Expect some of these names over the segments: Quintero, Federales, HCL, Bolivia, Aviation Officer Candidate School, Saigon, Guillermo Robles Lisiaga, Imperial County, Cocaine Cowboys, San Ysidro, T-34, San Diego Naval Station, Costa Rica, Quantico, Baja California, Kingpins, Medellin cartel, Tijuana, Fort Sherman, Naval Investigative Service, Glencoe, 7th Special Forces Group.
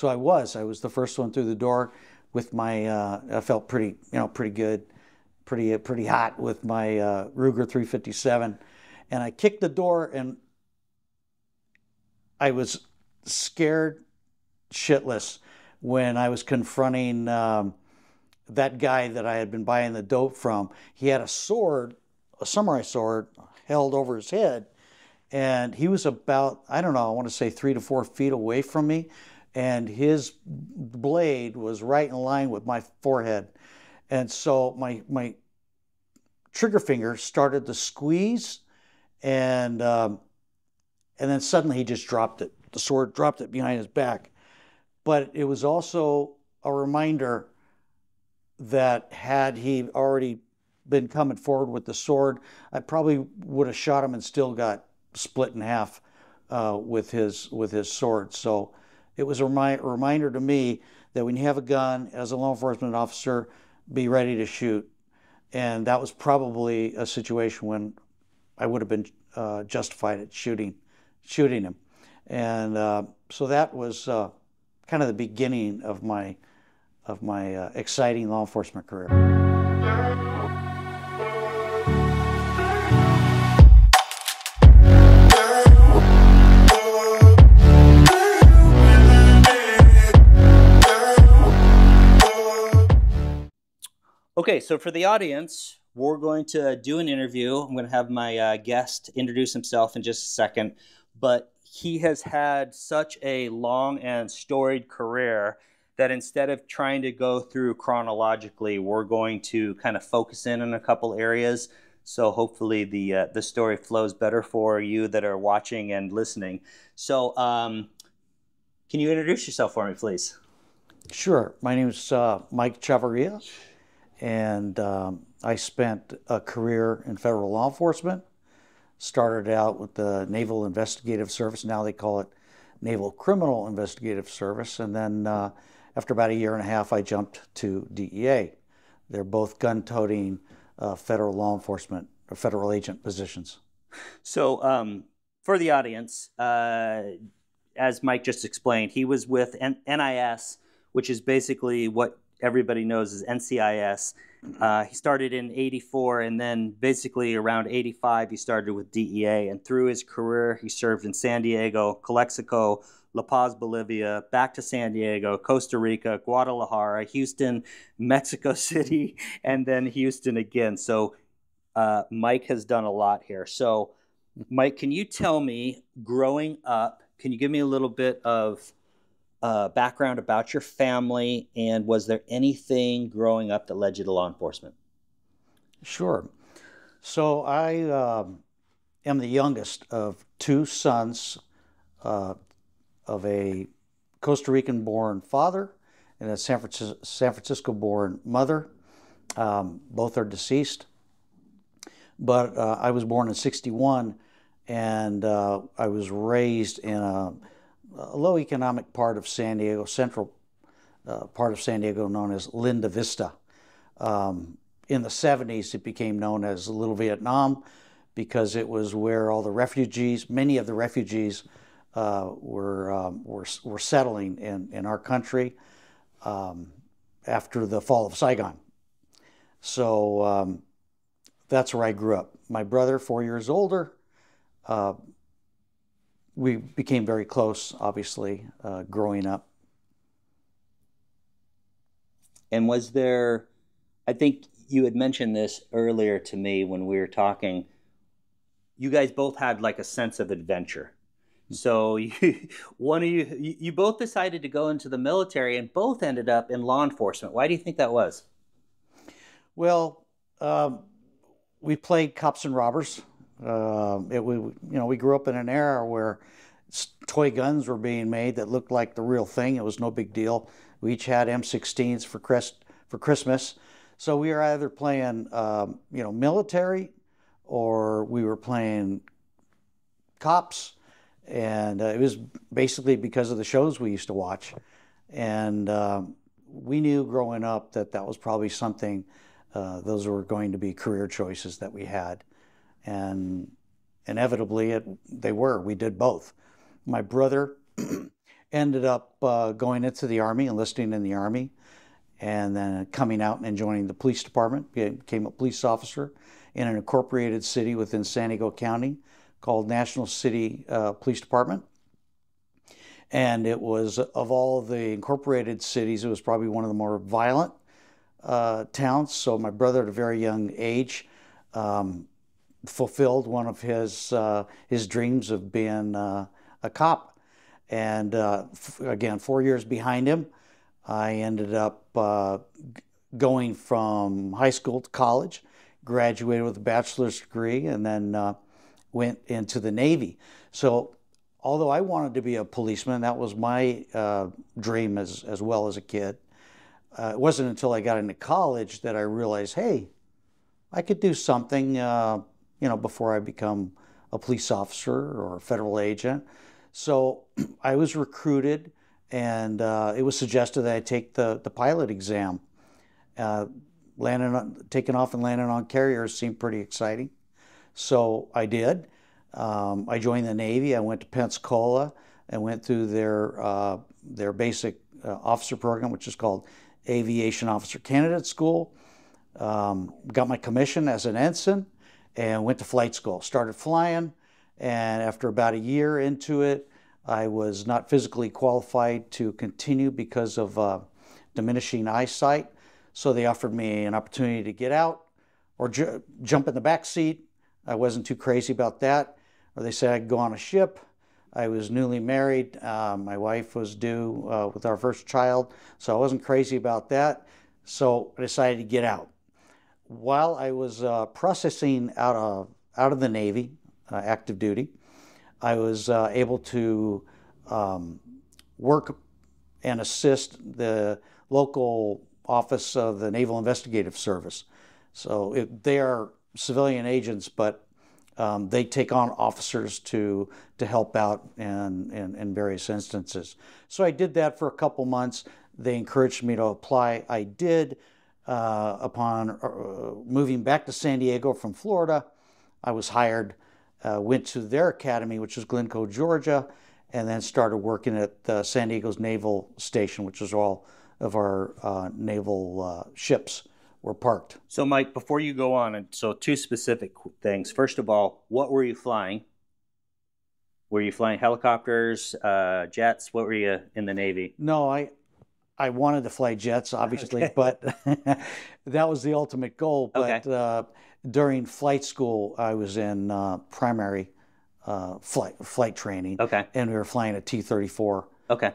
So I was the first one through the door with my, I felt pretty, pretty good, pretty hot with my Ruger 357. And I kicked the door and I was scared shitless when I was confronting that guy that I had been buying the dope from. He had a sword, a samurai sword, held over his head. And he was about, I don't know, I want to say 3 to 4 feet away from me. And his blade was right in line with my forehead. And so my trigger finger started to squeeze, and then suddenly he just dropped it. The sword dropped it behind his back. But it was also a reminder that had he already been coming forward with the sword, I probably would have shot him and still got split in half with his sword. So it was a reminder to me that when you have a gun, as a law enforcement officer, be ready to shoot. And that was probably a situation when I would have been justified at shooting him. And so that was kind of the beginning of my exciting law enforcement career. Okay, so for the audience, we're going to do an interview. I'm going to have my guest introduce himself in just a second, but he has had such a long and storied career that instead of trying to go through chronologically, we're going to kind of focus in on a couple areas. So hopefully the story flows better for you that are watching and listening. So can you introduce yourself for me, please? Sure. My name is Mike Chavarria, and I spent a career in federal law enforcement. Started out with the Naval Investigative Service, now they call it Naval Criminal Investigative Service, and then after about a year and a half, I jumped to DEA. They're both gun-toting federal law enforcement or federal agent positions. So for the audience, as Mike just explained, he was with NIS, which is basically what everybody knows is NCIS. He started in 84, and then basically around 85, he started with DEA. And through his career, he served in San Diego, Calexico, La Paz, Bolivia, back to San Diego, Costa Rica, Guadalajara, Houston, Mexico City, and then Houston again. So Mike has done a lot here. So Mike, can you tell me, growing up, can you give me a little bit of background about your family, and was there anything growing up that led you to law enforcement? Sure. So I am the youngest of two sons of a Costa Rican-born father and a San Francisco-born mother. Both are deceased. But I was born in 61, and I was raised in a low economic part of San Diego, central part of San Diego, known as Linda Vista. In the 70s, it became known as Little Vietnam because it was where all the refugees, many of the refugees were settling in our country after the fall of Saigon. So that's where I grew up. My brother, 4 years older, we became very close, obviously, growing up. And was there, I think you had mentioned this earlier to me when we were talking, you guys both had like a sense of adventure. Mm-hmm. So you both decided to go into the military and both ended up in law enforcement. Why do you think that was? Well, we played cops and robbers. We grew up in an era where toy guns were being made that looked like the real thing. It was no big deal. We each had M16s for Christmas, so we were either playing military, or we were playing cops, and it was basically because of the shows we used to watch, and we knew growing up that was probably something. Those were going to be career choices that we had. And inevitably, they were. We did both. My brother ended up going into the Army, enlisting in the Army, and then coming out and joining the police department, became a police officer in an incorporated city within San Diego County called National City Police Department. And it was, of all the incorporated cities, it was probably one of the more violent towns. So my brother, at a very young age, fulfilled one of his dreams of being a cop. And again, 4 years behind him, I ended up going from high school to college, graduated with a bachelor's degree, and then went into the Navy. So although I wanted to be a policeman, that was my dream as well as a kid. It wasn't until I got into college that I realized, hey, I could do something, you know, before I become a police officer or a federal agent. So I was recruited, and it was suggested that I take the pilot exam. Taking off and landing on carriers seemed pretty exciting, so I did. I joined the Navy. I went to Pensacola and went through their basic officer program, which is called Aviation Officer Candidate School. Got my commission as an ensign and went to flight school. Started flying, and after about a year into it, I was not physically qualified to continue because of diminishing eyesight. So they offered me an opportunity to get out or jump in the back seat. I wasn't too crazy about that. Or they said I could go on a ship. I was newly married. My wife was due with our first child, so I wasn't crazy about that. So I decided to get out. While I was processing out of the Navy, active duty, I was able to work and assist the local office of the Naval Investigative Service. So they are civilian agents, but they take on officers to help out in various instances. So I did that for a couple months. They encouraged me to apply. I did. Upon moving back to San Diego from Florida, I was hired, went to their academy, which was Glencoe, Georgia, and then started working at San Diego's Naval Station, which is all of our naval ships were parked. So Mike, before you go on, so two specific things. First of all, what were you flying? Were you flying helicopters, jets? What were you in the Navy? No, I wanted to fly jets, obviously, okay. But that was the ultimate goal. But okay. During flight school, I was in primary flight training. Okay. And we were flying a T-34. Okay.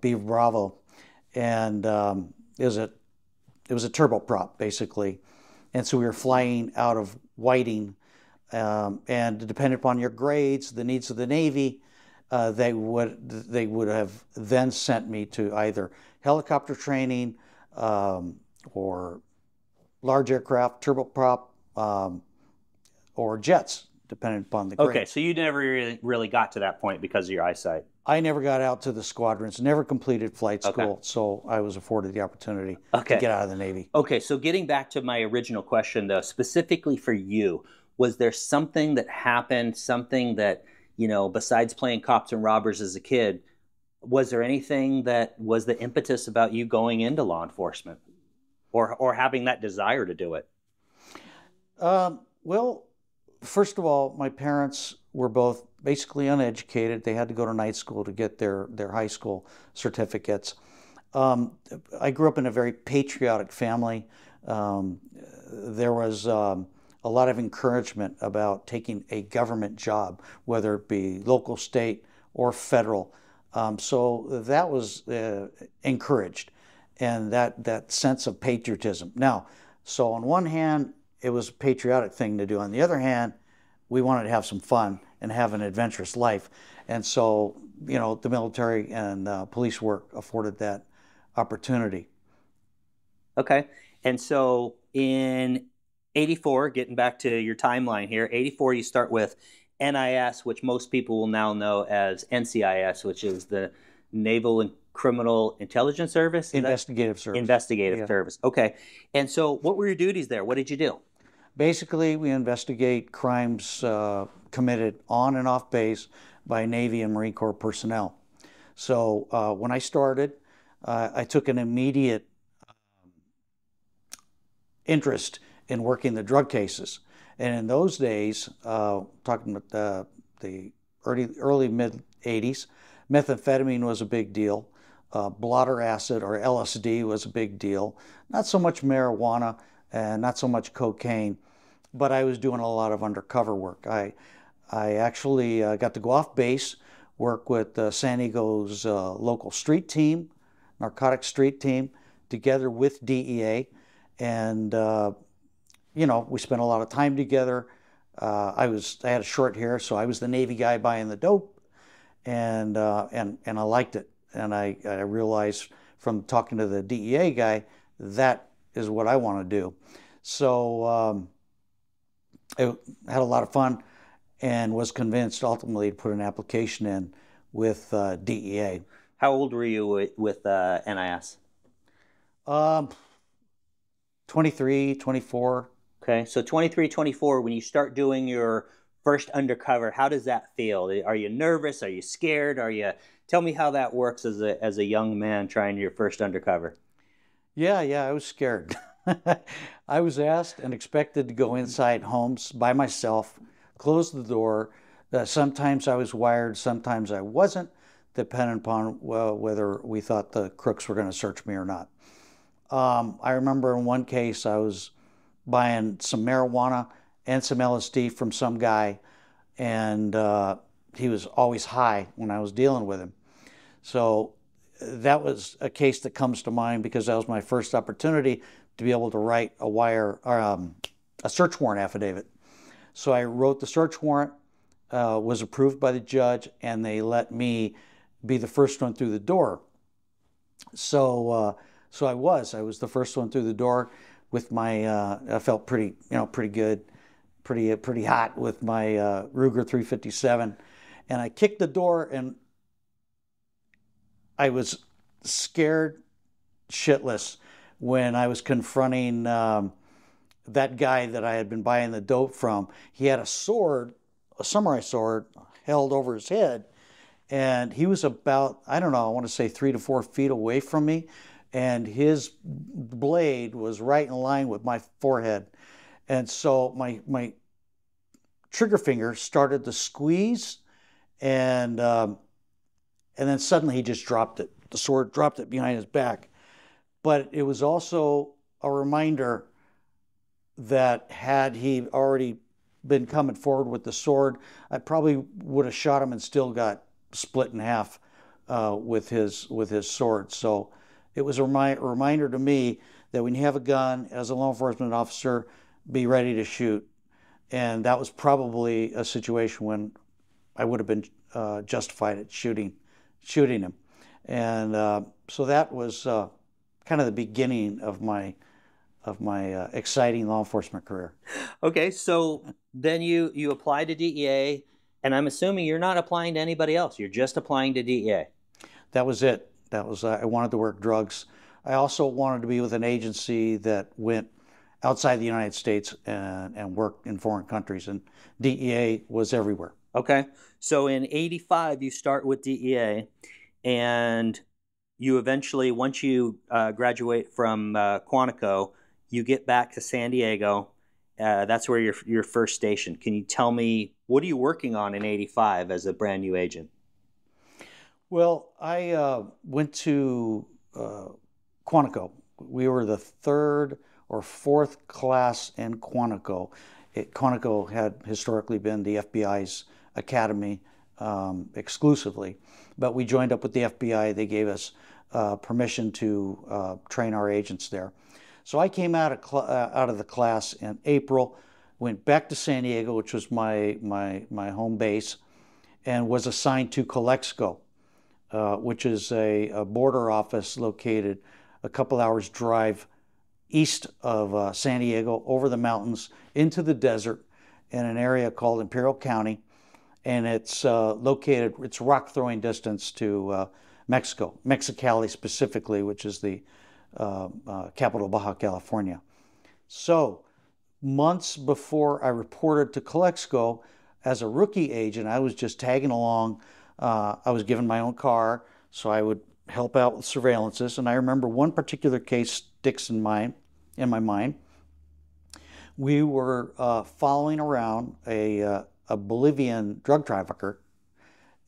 B Bravo. And it was a turboprop, basically. And so we were flying out of Whiting, and depending upon your grades, the needs of the Navy, they would have then sent me to either helicopter training or large aircraft, turboprop, or jets, depending upon the grades. Okay, so you never really got to that point because of your eyesight. I never got out to the squadrons, never completed flight school, okay. So I was afforded the opportunity okay. to get out of the Navy. Okay, so getting back to my original question, though, specifically for you, was there something that happened, something that, you know, besides playing cops and robbers as a kid, was there anything that was the impetus about you going into law enforcement or having that desire to do it? Well, first of all, my parents were both basically uneducated. They had to go to night school to get their high school certificates. I grew up in a very patriotic family. There was a lot of encouragement about taking a government job, whether it be local, state, or federal. So that was encouraged, and that sense of patriotism. Now, so on one hand, it was a patriotic thing to do. On the other hand, we wanted to have some fun and have an adventurous life. And so, you know, the military and police work afforded that opportunity. Okay. And so in 84, getting back to your timeline here, 84, you start with NIS, which most people will now know as NCIS, which is the Naval and Criminal Intelligence Service? Investigative Service. Okay. And so what were your duties there? What did you do? Basically, we investigate crimes committed on and off base by Navy and Marine Corps personnel. So when I started, I took an immediate interest in working the drug cases. And in those days, talking about the early mid-'80s, methamphetamine was a big deal. Blotter acid or LSD was a big deal. Not so much marijuana and not so much cocaine, but I was doing a lot of undercover work. I actually got to go off base, work with San Diego's local street team, narcotic street team, together with DEA. And, you know, we spent a lot of time together. I had a short hair, so I was the Navy guy buying the dope, and I liked it. And I realized from talking to the DEA guy, that is what I want to do. So I had a lot of fun and was convinced ultimately to put an application in with DEA. How old were you with NIS? 23, 24. Okay, so 23, 24, when you start doing your first undercover, how does that feel? Are you nervous? Are you scared? Are you... Tell me how that works as a young man trying your first undercover. Yeah, I was scared. I was asked and expected to go inside homes by myself, close the door. Sometimes I was wired, sometimes I wasn't, depending upon whether we thought the crooks were going to search me or not. I remember in one case I was buying some marijuana and some LSD from some guy, and he was always high when I was dealing with him. So that was a case that comes to mind because that was my first opportunity to be able to write a wire, a search warrant affidavit. So I wrote the search warrant, was approved by the judge, and they let me be the first one through the door. So, I was the first one through the door with my, I felt pretty, pretty good, pretty hot with my Ruger 357. And I kicked the door and I was scared shitless when I was confronting that guy that I had been buying the dope from. He had a sword, a samurai sword, held over his head. And he was about, I don't know, I want to say 3 to 4 feet away from me. And his blade was right in line with my forehead. And so my trigger finger started to squeeze. And then suddenly he just dropped it. The sword dropped it behind his back. But it was also a reminder that had he already been coming forward with the sword, I probably would have shot him and still got split in half with his sword. So it was a reminder to me that when you have a gun, as a law enforcement officer, be ready to shoot. And that was probably a situation when I would have been justified at shooting him. And so that was kind of the beginning of my exciting law enforcement career. Okay, so then you apply to DEA, and I'm assuming you're not applying to anybody else. You're just applying to DEA. That was it. That was I wanted to work drugs. I also wanted to be with an agency that went outside the United States and worked in foreign countries, and DEA was everywhere. Okay, so in 85, you start with DEA, and you eventually, once you graduate from Quantico, you get back to San Diego. That's where your first station. Can you tell me, what are you working on in 85 as a brand new agent? Well, I went to Quantico. We were the third or fourth class in Quantico. Quantico had historically been the FBI's academy exclusively, but we joined up with the FBI. They gave us permission to train our agents there. So I came out of the class in April, went back to San Diego, which was my home base, and was assigned to Calexico, which is a border office located a couple hours drive east of San Diego, over the mountains, into the desert, in an area called Imperial County. And it's located, it's rock-throwing distance to Mexico, Mexicali specifically, which is the capital of Baja California. So months before I reported to Calexico, as a rookie agent, I was just tagging along. I was given my own car, So I would help out with surveillances. And I remember one particular case sticks in my mind. We were following around a Bolivian drug trafficker,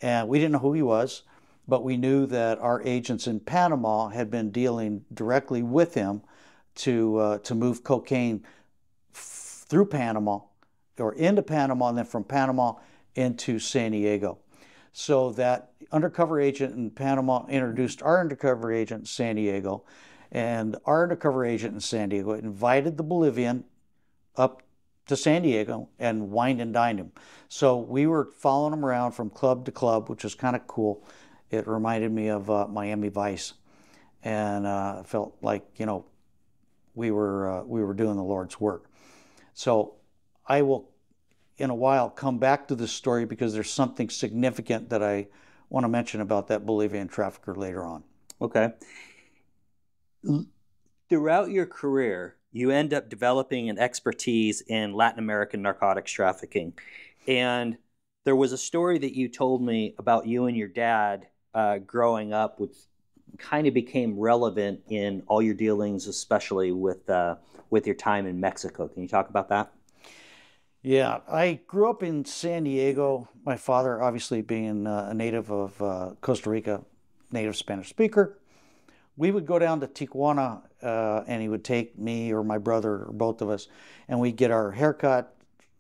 and we didn't know who he was, but we knew that our agents in Panama had been dealing directly with him to move cocaine through Panama or into Panama, and then from Panama into San Diego. So that undercover agent in Panama introduced our undercover agent in San Diego, and our undercover agent in San Diego invited the Bolivian up to San Diego and wined and dined him. So we were following him around from club to club, which was kind of cool. It reminded me of Miami Vice, and felt like, you know, we were doing the Lord's work. So I will, in a while, come back to this story because there's something significant that I want to mention about that Bolivian trafficker later on. Okay. Throughout your career, you end up developing an expertise in Latin American narcotics trafficking. And there was a story that you told me about you and your dad growing up, which kind of became relevant in all your dealings, especially with your time in Mexico. Can you talk about that? Yeah, I grew up in San Diego. My father, obviously being a native of Costa Rica, native Spanish speaker. We would go down to Tijuana, and he would take me or my brother or both of us, and we'd get our haircut,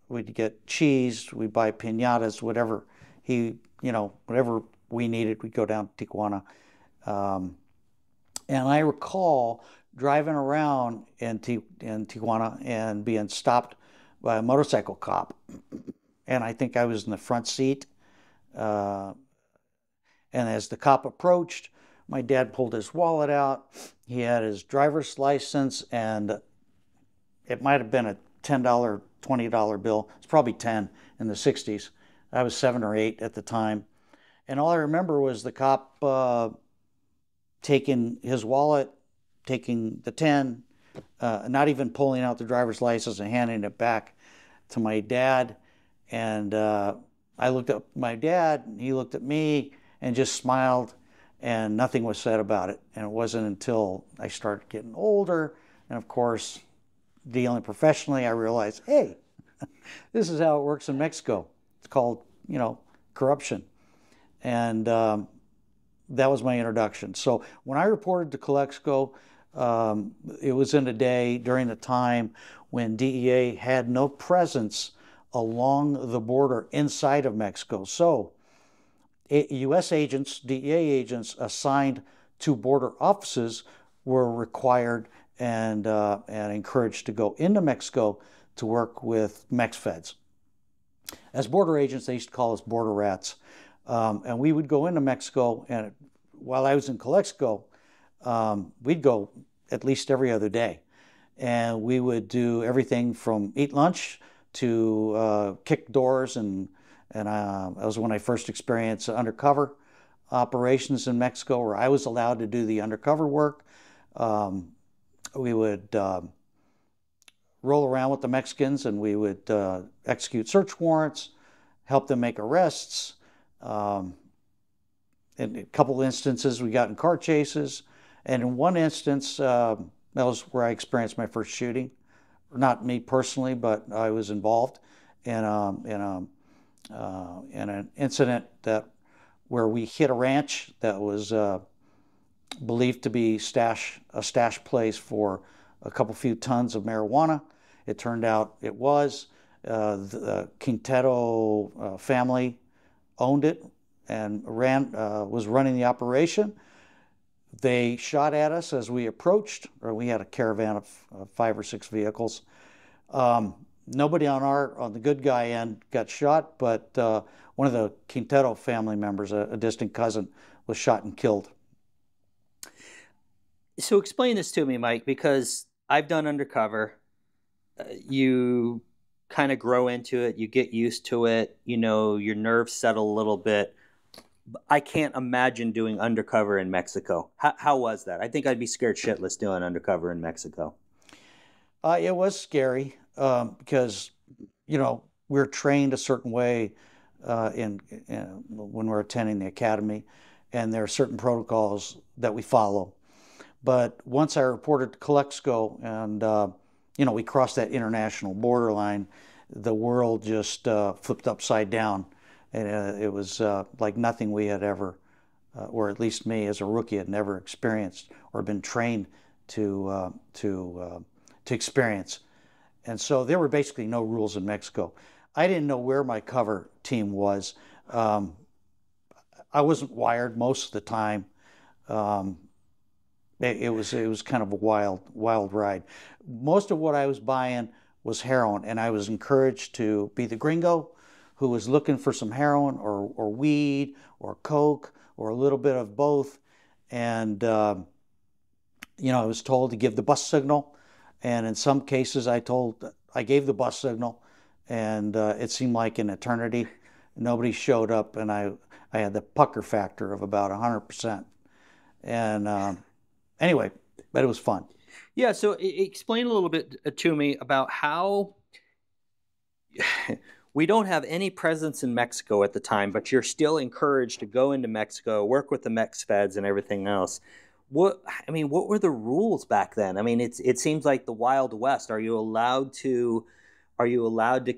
we'd get cheese, we'd buy piñatas, whatever he, you know, whatever we needed, we'd go down to Tijuana. And I recall driving around in Tijuana and being stopped by a motorcycle cop, and I think I was in the front seat. And as the cop approached, my dad pulled his wallet out. He had his driver's license, and it might have been a $10, $20 bill. It's probably 10 in the 60s. I was 7 or 8 at the time. And all I remember was the cop taking his wallet, taking the 10, not even pulling out the driver's license and handing it back to my dad. And I looked at my dad, and he looked at me and just smiled, and nothing was said about it. And it wasn't until I started getting older and, of course, dealing professionally, I realized, hey, this is how it works in Mexico. It's called, you know, corruption. And that was my introduction. So when I reported to Calexico, it was in a day during the time when DEA had no presence along the border inside of Mexico. So U.S. agents, DEA agents assigned to border offices were required and encouraged to go into Mexico to work with MexFeds. As border agents, they used to call us border rats. And we would go into Mexico, and while I was in Calexico, we'd go at least every other day, and we would do everything from eat lunch to kick doors, and that was when I first experienced undercover operations in Mexico, where I was allowed to do the undercover work. We would roll around with the Mexicans, and we would execute search warrants, help them make arrests. In a couple instances, we got in car chases. And in one instance, that was where I experienced my first shooting. Not me personally, but I was involved in an incident where we hit a ranch that was believed to be a stash place for a few tons of marijuana. It turned out it was. The Quintero family owned it and was running the operation. They shot at us as we approached, or we had a caravan of 5 or 6 vehicles. Nobody on the good guy end got shot, but one of the Quintero family members, a distant cousin, was shot and killed. So explain this to me, Mike, because I've done undercover. You kind of grow into it. You get used to it. You know, your nerves settle a little bit. I can't imagine doing undercover in Mexico. How was that? I think I'd be scared shitless doing undercover in Mexico. It was scary because, you know, we're trained a certain way when we're attending the academy. and there are certain protocols that we follow. But once I reported to Calexico and, you know, we crossed that international borderline, the world just flipped upside down. And it was like nothing we had ever, or at least me as a rookie had never experienced or been trained to experience. And so there were basically no rules in Mexico. I didn't know where my cover team was. I wasn't wired most of the time. It was kind of a wild ride. Most of what I was buying was heroin, and I was encouraged to be the gringo who was looking for some heroin or weed or coke or a little bit of both. And you know, I was told to give the bus signal, and in some cases I gave the bus signal, and it seemed like an eternity. Nobody showed up, and I had the pucker factor of about 100%. And anyway, but it was fun. Yeah, so explain a little bit to me about how we don't have any presence in Mexico at the time, but you're still encouraged to go into Mexico, work with the Mex Feds and everything else. What were the rules back then? I mean, it seems like the Wild West. Are you allowed to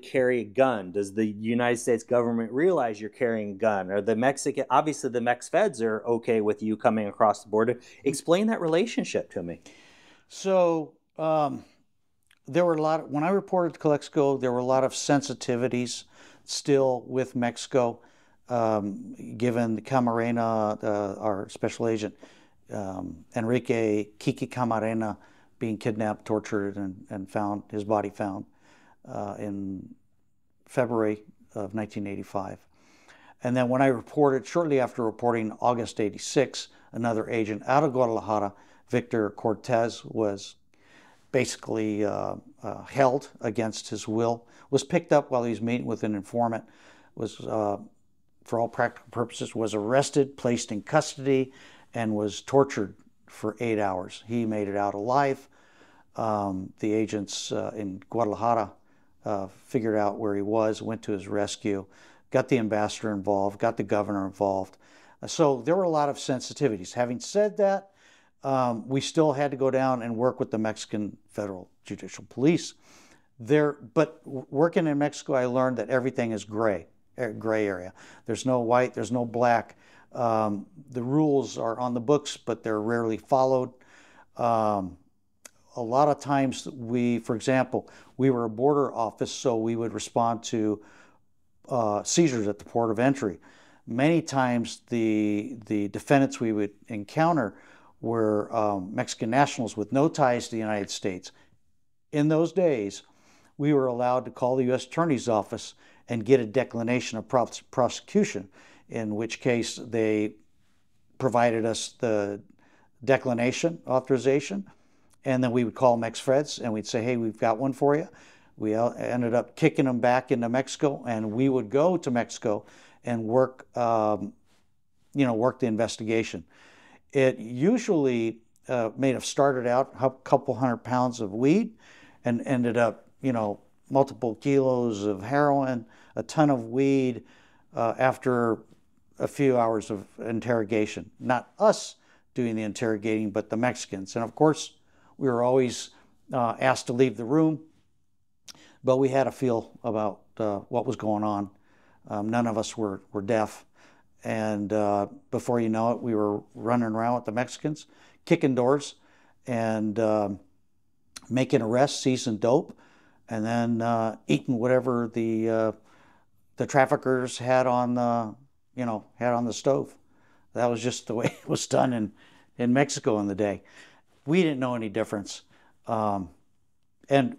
carry a gun? Does the United States government realize you're carrying a gun? Or the Mexican, obviously the Mex Feds are okay with you coming across the border. Explain that relationship to me. So there were a lot, when I reported to Calexico, there were a lot of sensitivities still with Mexico, given Camarena, our special agent, Enrique Kiki Camarena, being kidnapped, tortured, and found, his body found in February of 1985. And then when I reported, shortly after reporting August 86, another agent out of Guadalajara, Victor Cortez, was basically held against his will, was picked up while he was meeting with an informant, was, for all practical purposes, was arrested, placed in custody, and was tortured for 8 hours. He made it out alive. The agents in Guadalajara figured out where he was, went to his rescue, got the ambassador involved, got the governor involved. So there were a lot of sensitivities. Having said that, we still had to go down and work with the Mexican Federal Judicial Police. But working in Mexico, I learned that everything is gray area. There's no white, there's no black. The rules are on the books, but they're rarely followed. A lot of times we, for example, we were a border office, so we would respond to seizures at the port of entry. Many times the defendants we would encounter were Mexican nationals with no ties to the United States. In those days, we were allowed to call the U.S. Attorney's Office and get a declination of prosecution, in which case they provided us the declination authorization, and then we would call Mex Feds and we'd say, hey, we've got one for you. We ended up kicking them back into Mexico, and we would go to Mexico and work, work the investigation. It usually may have started out a couple hundred pounds of weed and ended up, you know, multiple kilos of heroin, a ton of weed after a few hours of interrogation. Not us doing the interrogating, but the Mexicans. And of course, we were always asked to leave the room, but we had a feel about what was going on. None of us were deaf. And before you know it, we were running around with the Mexicans, kicking doors, and making arrests, seizing dope, and then eating whatever the traffickers had on the, had on the stove. That was just the way it was done in Mexico in the day. We didn't know any difference, and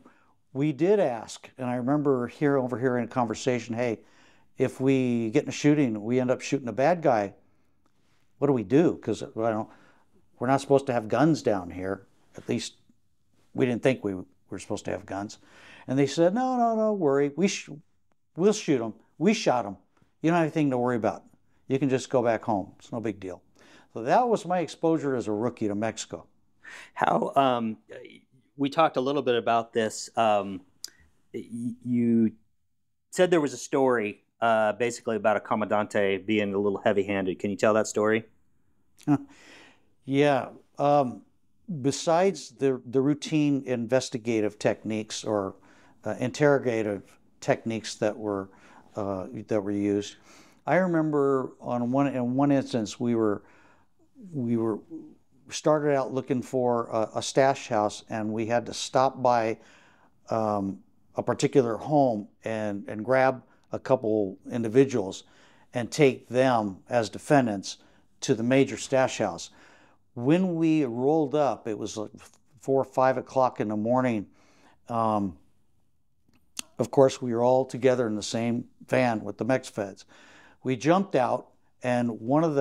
we did ask. And I remember overhearing a conversation, hey, if we get in a shooting, we end up shooting a bad guy, what do we do? Because we're not supposed to have guns down here. At least we didn't think we were supposed to have guns. And they said, no worry. We'll shoot them. We shot them. You don't have anything to worry about. You can just go back home. It's no big deal. So that was my exposure as a rookie to Mexico. How, we talked a little bit about this. You said there was a story basically about a comandante being a little heavy-handed. Can you tell that story? Yeah. Besides the routine investigative techniques or interrogative techniques that were used, I remember on one instance we started out looking for a stash house, and we had to stop by a particular home and grab a couple individuals and take them as defendants to the major stash house. When we rolled up, it was like 4 or 5 o'clock in the morning. Of course, we were all together in the same van with the Mex Feds. We jumped out, and one of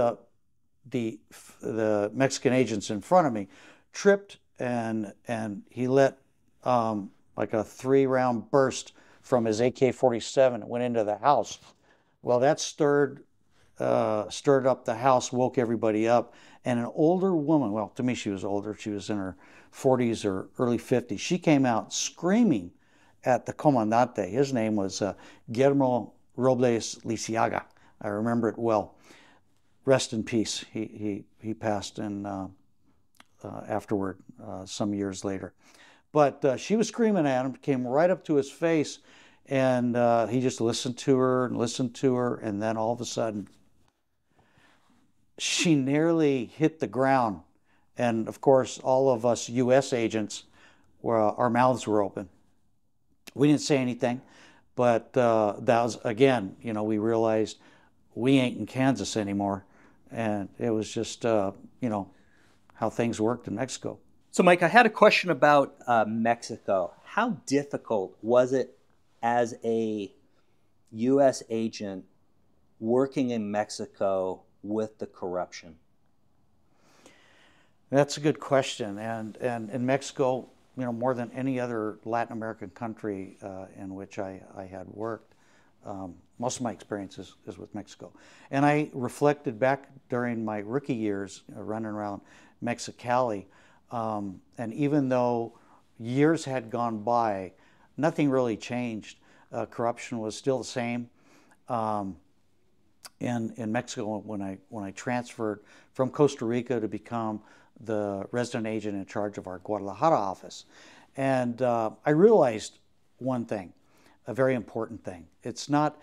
the Mexican agents in front of me tripped, and he let like a 3-round burst from his AK-47. It went into the house. Well, that stirred up the house, woke everybody up, and an older woman, well, to me she was older, she was in her 40s or early 50s, she came out screaming at the comandante. His name was Guillermo Robles Lisiaga. I remember it well. Rest in peace. He passed in afterward some years later. But she was screaming at him, came right up to his face, and he just listened to her, and then all of a sudden, she nearly hit the ground. And of course, all of us U.S. agents, our mouths were open. We didn't say anything, but that was, again, you know, we realized we ain't in Kansas anymore. And it was just, you know, how things worked in Mexico. So, Mike, I had a question about Mexico. How difficult was it as a U.S. agent working in Mexico with the corruption? That's a good question. And in Mexico, you know, more than any other Latin American country in which I had worked, most of my experience is with Mexico. And I reflected back during my rookie years running around Mexicali, and even though years had gone by, nothing really changed. Corruption was still the same. In Mexico, when I transferred from Costa Rica to become the resident agent in charge of our Guadalajara office. And I realized one thing, a very important thing. It's not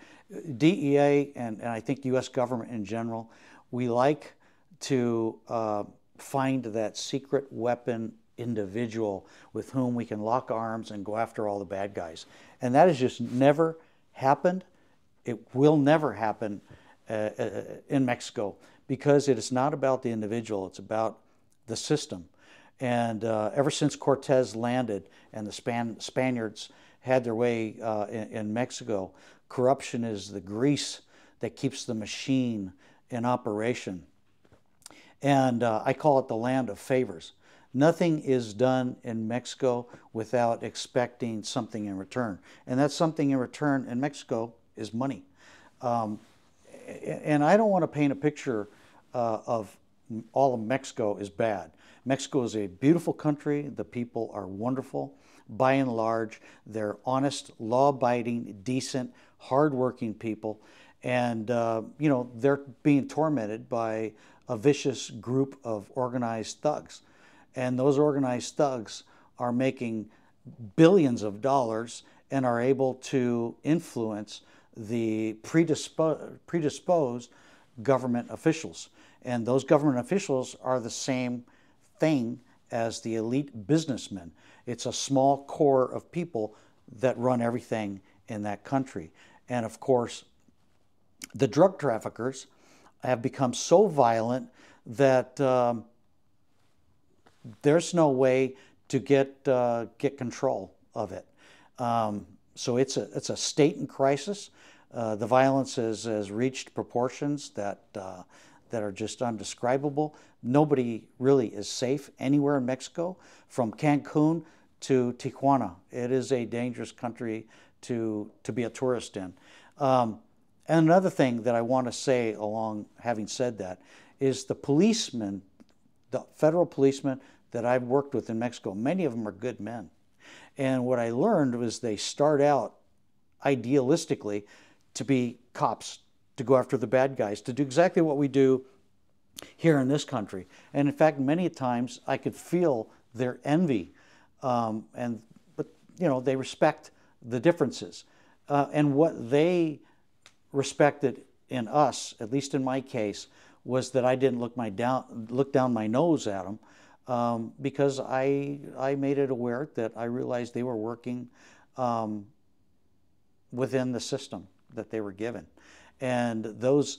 DEA and I think U.S. government in general, we like to find that secret weapon individual with whom we can lock arms and go after all the bad guys. And that has just never happened. It will never happen in Mexico, because it is not about the individual, it's about the system. And ever since Cortez landed and the Spaniards had their way in Mexico, corruption is the grease that keeps the machine in operation. And I call it the land of favors. Nothing is done in Mexico without expecting something in return. And that something in return in Mexico is money. And I don't want to paint a picture of all of Mexico is bad. Mexico is a beautiful country. The people are wonderful. By and large, they're honest, law-abiding, decent, hard-working people. And, you know, they're being tormented by a vicious group of organized thugs. And those organized thugs are making billions of dollars and are able to influence the predisposed government officials. And those government officials are the same thing as the elite businessmen. It's a small core of people that run everything in that country. And of course, the drug traffickers have become so violent that there's no way to get control of it. So it's a state in crisis. The violence has reached proportions that are just undescribable. Nobody really is safe anywhere in Mexico, from Cancun to Tijuana. It is a dangerous country to be a tourist in. And another thing that I want to say along having said that is the policemen, the federal policemen that I've worked with in Mexico, many of them are good men. And what I learned was they start out idealistically to be cops, to go after the bad guys, to do exactly what we do here in this country. And in fact, many times I could feel their envy, but you know, they respect the differences. And what they respected in us, at least in my case, was that I didn't look down my nose at them, because I made it aware that I realized they were working within the system that they were given. And those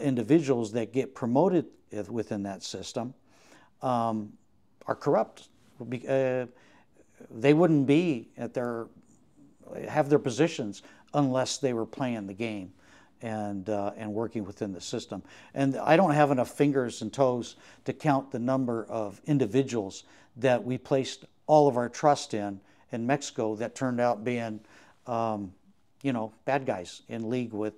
individuals that get promoted within that system are corrupt. They wouldn't be at have their positions unless they were playing the game and working within the system. And I don't have enough fingers and toes to count the number of individuals that we placed all of our trust in Mexico that turned out being, you know, bad guys in league with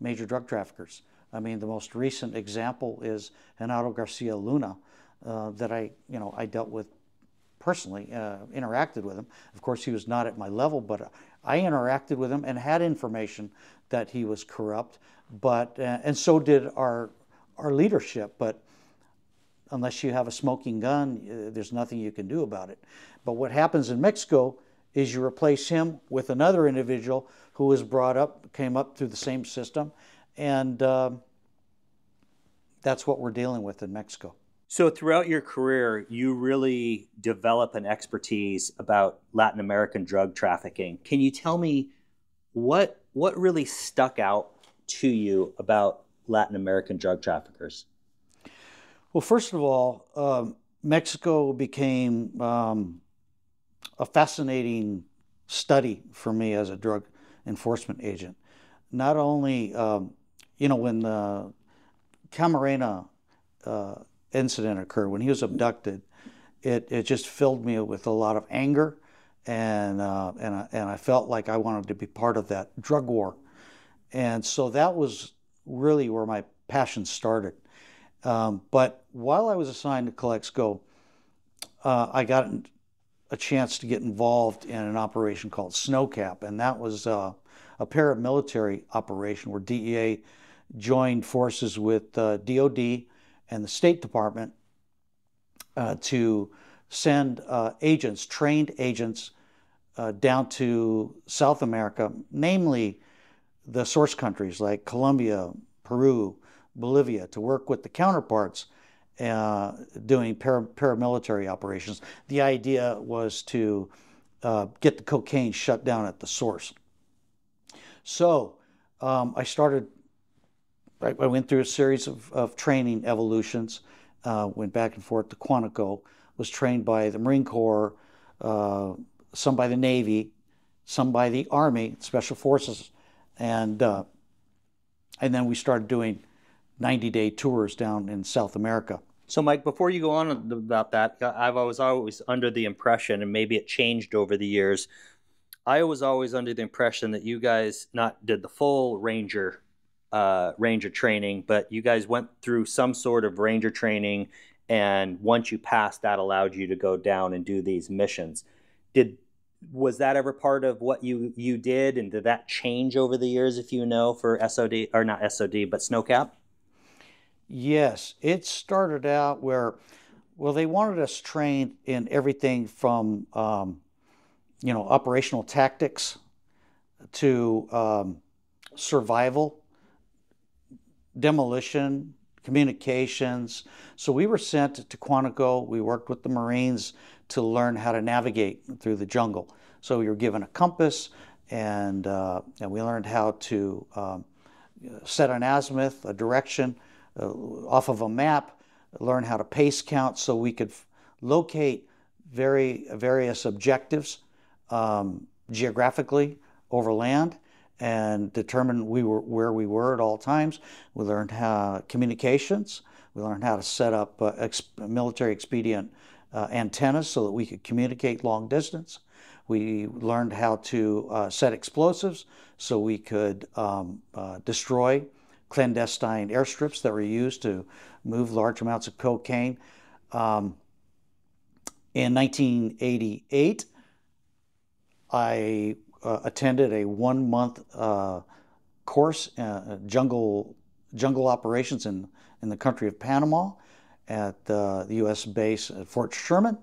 major drug traffickers. I mean, the most recent example is Genaro Garcia Luna that I dealt with personally, interacted with him. Of course, he was not at my level, but I interacted with him and had information that he was corrupt, but and so did our leadership. But unless you have a smoking gun, there's nothing you can do about it. But what happens in Mexico is you replace him with another individual who was brought up, came up through the same system, and that's what we're dealing with in Mexico. So throughout your career, you really develop an expertise about Latin American drug trafficking. Can you tell me what really stuck out to you about Latin American drug traffickers? Well, first of all, Mexico became a fascinating study for me as a drug enforcement agent. Not only, you know, when the Camarena incident occurred, when he was abducted, it just filled me with a lot of anger, and I felt like I wanted to be part of that drug war. And so that was really where my passion started. But while I was assigned to Calexico, I got a chance to get involved in an operation called Snowcap, and that was a paramilitary operation where DEA joined forces with DOD and the State Department to send agents, trained agents, down to South America, namely the source countries like Colombia, Peru, Bolivia, to work with the counterparts doing paramilitary operations. The idea was to get the cocaine shut down at the source. So I started, I went through a series of training evolutions, went back and forth to Quantico, was trained by the Marine Corps, some by the Navy, some by the Army, Special Forces, and then we started doing 90-day tours down in South America. So Mike, before you go on about that, I was always under the impression, and maybe it changed over the years, I was always under the impression that you guys not did the full Ranger training, but you guys went through some sort of Ranger training, and once you passed, that allowed you to go down and do these missions. Was that ever part of what you did, and did that change over the years, if you know, for SOD, or not SOD, but Snowcap? Yes, it started out where, well, they wanted us trained in everything from, you know, operational tactics to survival, demolition, communications. So we were sent to Quantico. We worked with the Marines to learn how to navigate through the jungle. So we were given a compass, and we learned how to set an azimuth, a direction, off of a map, learn how to pace count so we could locate various objectives geographically over land and determine where we were at all times. We learned how communications, we learned how to set up military expedient antennas so that we could communicate long distance. We learned how to set explosives so we could destroy clandestine airstrips that were used to move large amounts of cocaine. In 1988, I attended a one-month course, jungle operations in in the country of Panama at the U.S. base at Fort Sherman.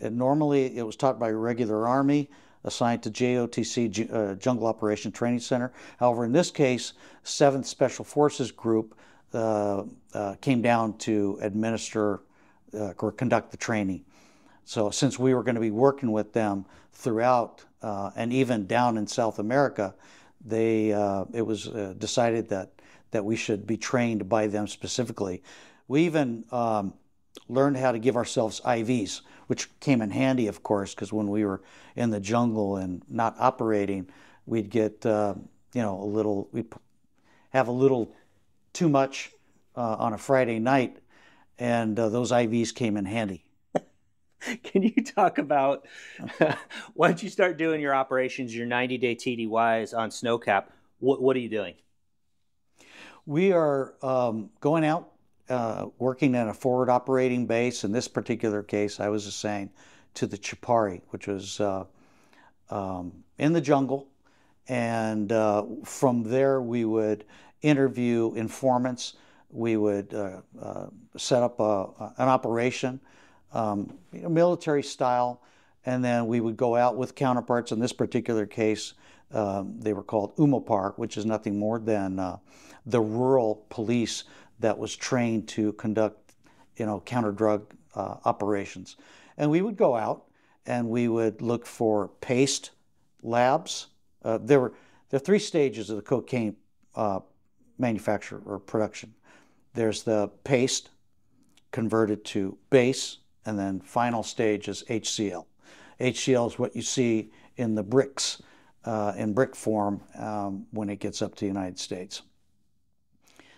Normally it was taught by regular Army assigned to JOTC, Jungle Operation Training Center. However, in this case, 7th Special Forces Group came down to administer or conduct the training. So since we were going to be working with them throughout and even down in South America, they it was decided that we should be trained by them specifically. We even learned how to give ourselves IVs, which came in handy, of course, because when we were in the jungle and not operating, we'd get we'd have a little too much on a Friday night, and those IVs came in handy. Can you talk about, once you start doing your operations, your 90-day TDYs on Snowcap, what are you doing? We are going out, working at a forward operating base. In this particular case, I was assigned to the Chipari, which was in the jungle. And from there, we would interview informants. We would set up an operation, military style, and then we would go out with counterparts. In this particular case, they were called UMOPAR, which is nothing more than the rural police that was trained to conduct, counter-drug operations. And we would go out and we would look for paste labs. There are three stages of the cocaine manufacture or production. There's the paste converted to base, and then final stage is HCl. HCl is what you see in the bricks, in brick form, when it gets up to the United States.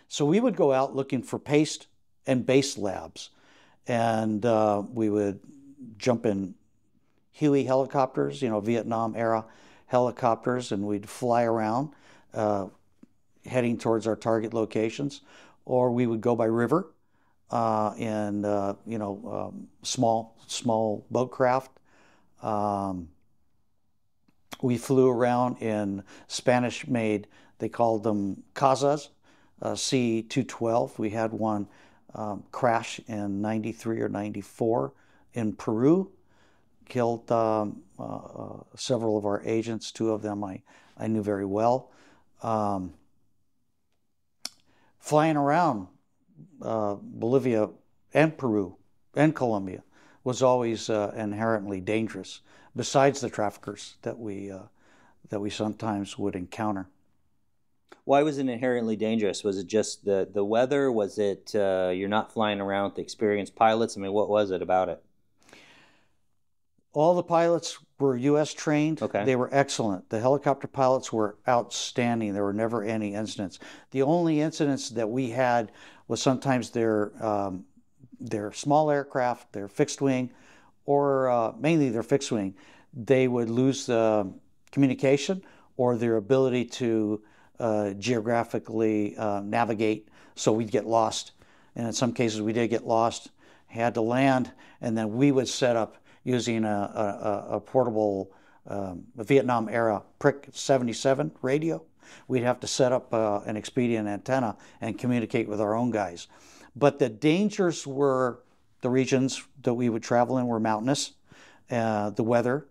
So we would go out looking for paste and base labs, and we would jump in Huey helicopters, Vietnam era helicopters, and we'd fly around heading towards our target locations, or we would go by river in small boat craft. We flew around in Spanish-made, they called them Casas, C-212. We had one crash in 93 or 94 in Peru, killed several of our agents. Two of them I knew very well. Flying around Bolivia and Peru and Colombia was always inherently dangerous, besides the traffickers that we sometimes would encounter. Why was it inherently dangerous? Was it just the weather? Was it you're not flying around with experienced pilots? I mean, what was it about it? All the pilots were U.S. trained. Okay. They were excellent. The helicopter pilots were outstanding. There were never any incidents. The only incidents that we had was sometimes their small aircraft, their fixed wing, or mainly their fixed wing. They would lose the communication or their ability to geographically navigate, so we'd get lost. And in some cases, we did get lost, had to land, and then we would set up using a portable Vietnam-era Prick 77 radio. We'd have to set up an expedient antenna and communicate with our own guys. But the dangers were the regions that we would travel in were mountainous, the weather.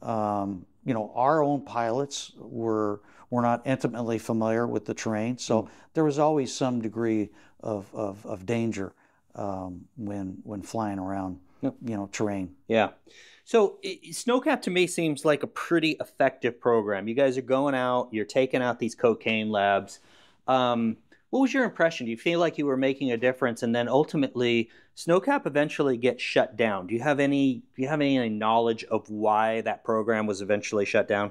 Our own pilots were not intimately familiar with the terrain, so there was always some degree of danger when flying around. Terrain. Yeah. So Snowcap to me seems like a pretty effective program. You guys are going out, you're taking out these cocaine labs. What was your impression? Do you feel like you were making a difference? And then ultimately, Snowcap eventually gets shut down. Do you have any knowledge of why that program was eventually shut down?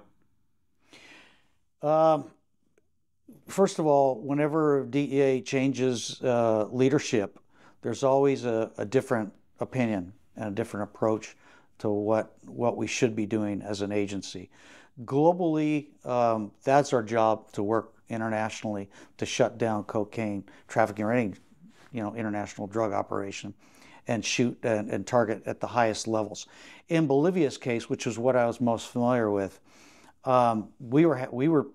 First of all, whenever DEA changes leadership, there's always a different opinion and a different approach to what we should be doing as an agency. Globally, that's our job, to work internationally to shut down cocaine trafficking or any international drug operation, and shoot and target at the highest levels. In Bolivia's case, which is what I was most familiar with, we were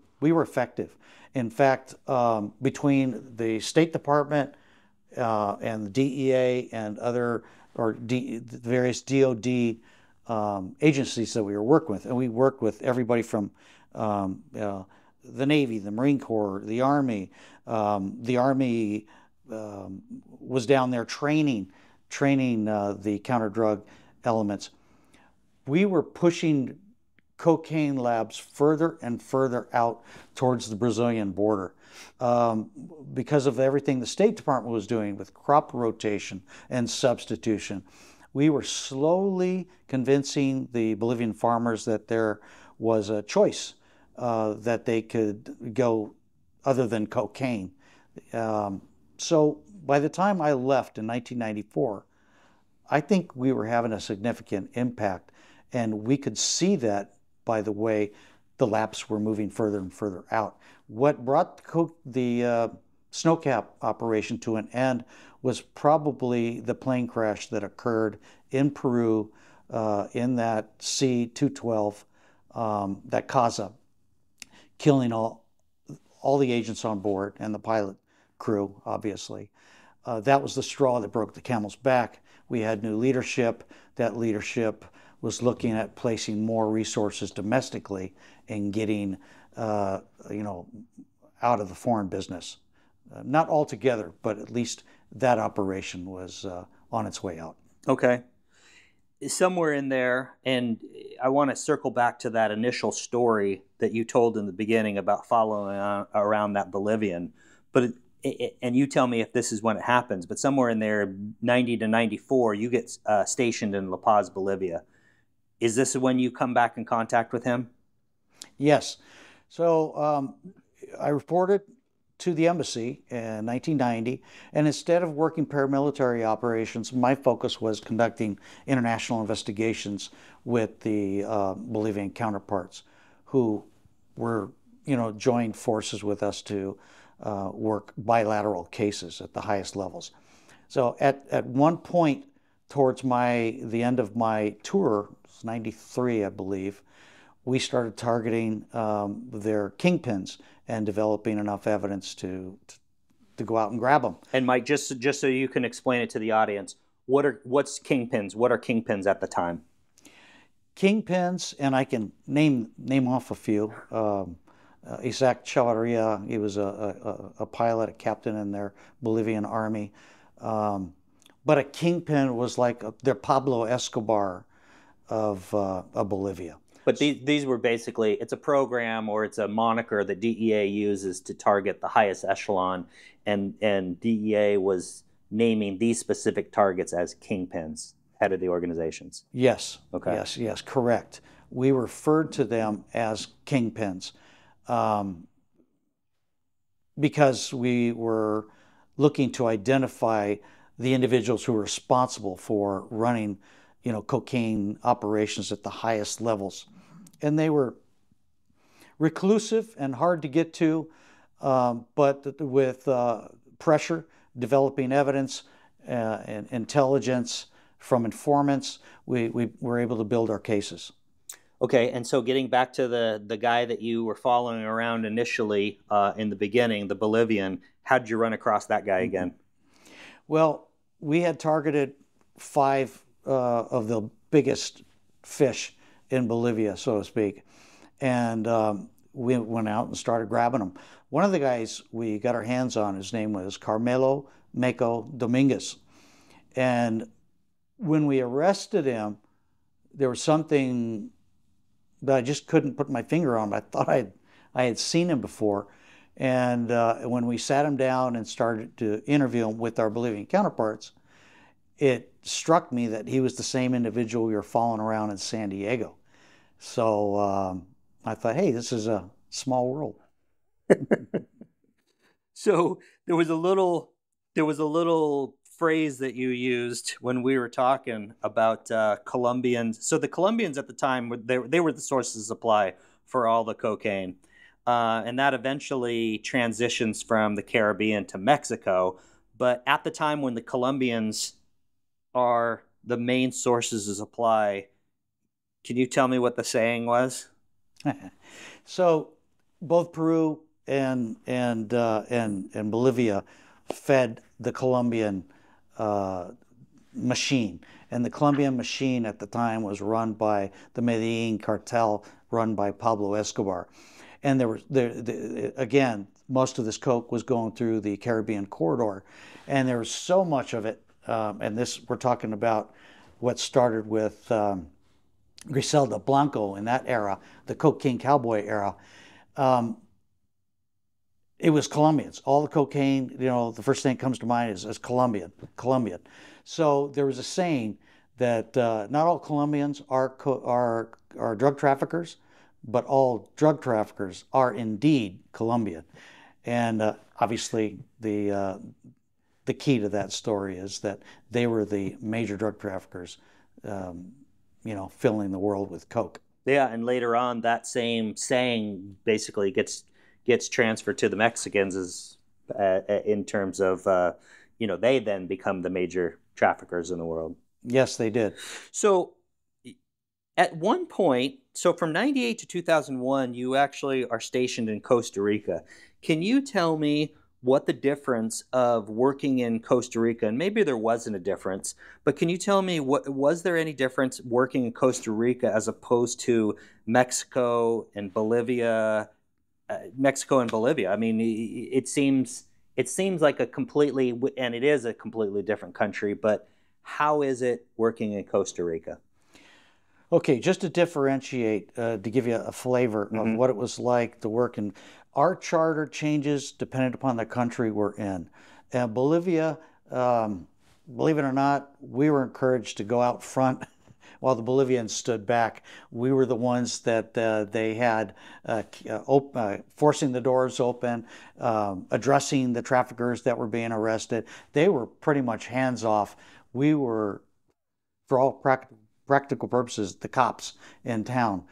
effective. In fact, between the State Department, and the DEA and other, or various DOD agencies that we were working with. And we worked with everybody from the Navy, the Marine Corps, the Army. The Army was down there training the counter-drug elements. We were pushing cocaine labs further and further out towards the Brazilian border because of everything the State Department was doing with crop rotation and substitution. We were slowly convincing the Bolivian farmers that there was a choice that they could go other than cocaine. So by the time I left in 1994, I think we were having a significant impact, and we could see that by the way the labs were moving further and further out. What brought the Snowcap operation to an end was probably the plane crash that occurred in Peru in that C-212 that Casa, killing all the agents on board and the pilot crew, obviously. That was the straw that broke the camel's back. We had new leadership. That leadership was looking at placing more resources domestically and getting, out of the foreign business. Not altogether, but at least that operation was on its way out. Okay. Somewhere in there, and I want to circle back to that initial story that you told in the beginning about following around that Bolivian, but and you tell me if this is when it happens, but somewhere in there, 90 to 94, you get stationed in La Paz, Bolivia. Is this when you come back in contact with him? Yes. So I reported to the embassy in 1990, and instead of working paramilitary operations, my focus was conducting international investigations with the Bolivian counterparts who were, joined forces with us to work bilateral cases at the highest levels. So at one point towards the end of my tour, it's 93 I believe, we started targeting their kingpins and developing enough evidence to go out and grab them. And Mike, just so you can explain it to the audience, what's kingpins? What are kingpins at the time? Kingpins, and I can name off a few. Isaac Chavarria, he was a pilot, a captain in their Bolivian army. But a kingpin was like their Pablo Escobar of Bolivia. But these were basically, it's a program or it's a moniker that DEA uses to target the highest echelon, and DEA was naming these specific targets as kingpins, head of the organizations. Yes, okay. Yes, correct. We referred to them as kingpins. Because we were looking to identify the individuals who were responsible for running, cocaine operations at the highest levels. And they were reclusive and hard to get to, but with pressure, developing evidence and intelligence from informants, we were able to build our cases. Okay, and so getting back to the guy that you were following around initially in the beginning, the Bolivian, how did you run across that guy again? Well, we had targeted 5 of the biggest fish in Bolivia, so to speak, and we went out and started grabbing them. One of the guys we got our hands on, his name was Carmelo Meco Dominguez, and when we arrested him, there was something that I just couldn't put my finger on. I thought I had seen him before. And when we sat him down and started to interview him with our Bolivian counterparts, it struck me that he was the same individual we were following around in San Diego. So I thought, hey, this is a small world. So there was a little phrase that you used when we were talking about Colombians. So the Colombians at the time, they were the source of supply for all the cocaine. And that eventually transitions from the Caribbean to Mexico. But at the time when the Colombians are the main sources of supply, can you tell me what the saying was? So both Peru and Bolivia fed the Colombian machine. And the Colombian machine at the time was run by the Medellin cartel, run by Pablo Escobar. And there was, again, most of this coke was going through the Caribbean corridor. And there was so much of it, and this, we're talking about what started with Griselda Blanco in that era, the cocaine cowboy era. It was Colombians. All the cocaine, you know, the first thing that comes to mind is Colombian. So there was a saying that not all Colombians are drug traffickers, but all drug traffickers are indeed Colombian. And obviously the key to that story is that they were the major drug traffickers, you know, filling the world with coke. Yeah, and later on, that same saying basically gets transferred to the Mexicans as, in terms of, you know, they then become the major traffickers in the world. Yes, they did. So at one point, so from 98 to 2001, you actually are stationed in Costa Rica. Can you tell me what the difference of working in Costa Rica, and maybe there wasn't a difference, but can you tell me, what was there any difference working in Costa Rica as opposed to Mexico and Bolivia? I mean, it seems like a completely, and it is a completely different country, but how is it working in Costa Rica? Okay, just to differentiate, to give you a flavor mm-hmm. of what it was like to work in, our charter changes dependent upon the country we're in. And Bolivia, believe it or not, we were encouraged to go out front while the Bolivians stood back. We were the ones that they had forcing the doors open, addressing the traffickers that were being arrested. They were pretty much hands off. We were, for all practical purposes, the cops in town.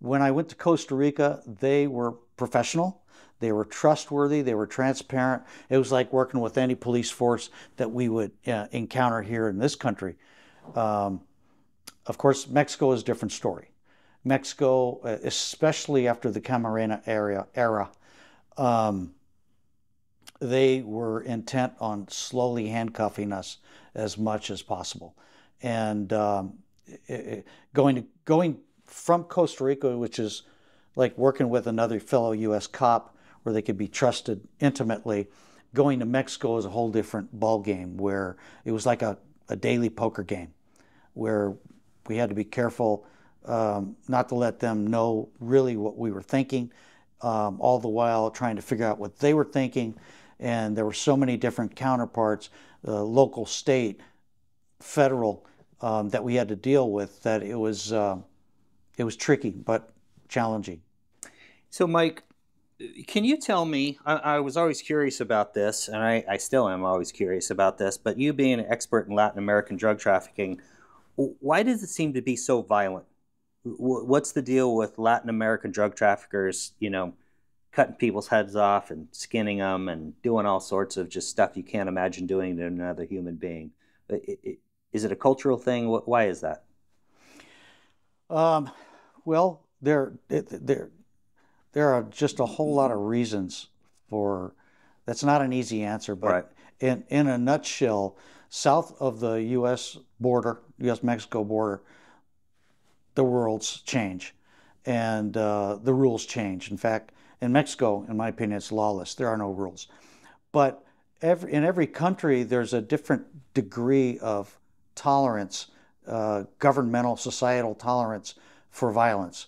When I went to Costa Rica, they were professional. They were trustworthy. They were transparent. It was like working with any police force that we would encounter here in this country. Of course, Mexico is a different story. Mexico, especially after the Camarena era, they were intent on slowly handcuffing us as much as possible. And going from Costa Rica, which is like working with another fellow U.S. cop where they could be trusted intimately, going to Mexico is a whole different ball game where it was like a daily poker game where we had to be careful not to let them know really what we were thinking, all the while trying to figure out what they were thinking. And there were so many different counterparts, local, state, federal, that we had to deal with that it was tricky, but challenging. So Mike, can you tell me, I was always curious about this, and I still am always curious about this, but you being an expert in Latin American drug trafficking, why does it seem to be so violent? What's the deal with Latin American drug traffickers, you know, cutting people's heads off and skinning them and doing all sorts of just stuff you can't imagine doing to another human being? Is it a cultural thing? Why is that? Well, there are just a whole lot of reasons for, that's not an easy answer, but right. in a nutshell, south of the U.S. border, U.S.-Mexico border, the world's change and the rules change. In fact, in Mexico, in my opinion, it's lawless. There are no rules. But in every country, there's a different degree of tolerance, governmental, societal tolerance for violence.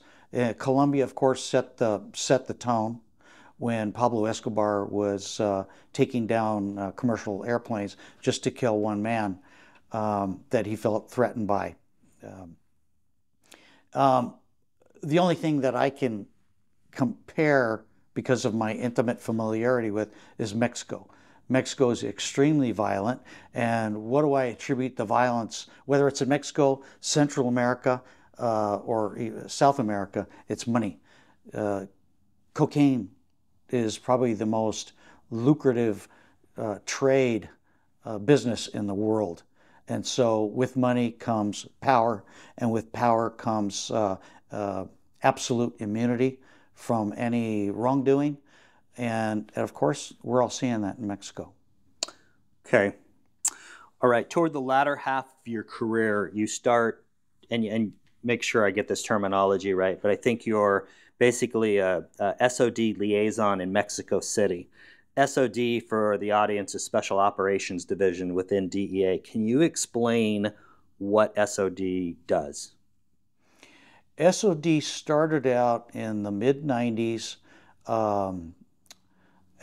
Colombia, of course, set the tone when Pablo Escobar was taking down commercial airplanes just to kill one man that he felt threatened by. The only thing that I can compare because of my intimate familiarity with is Mexico. Mexico is extremely violent, and what do I attribute the violence, whether it's in Mexico, Central America, or South America, it's money. Cocaine is probably the most lucrative trade business in the world. And so with money comes power, and with power comes absolute immunity from any wrongdoing. And of course, we're all seeing that in Mexico. Okay. All right. Toward the latter half of your career, you start, and make sure I get this terminology right, but I think you're basically a SOD liaison in Mexico City. SOD, for the audience, is Special Operations Division within DEA. Can you explain what SOD does? SOD started out in the mid-90s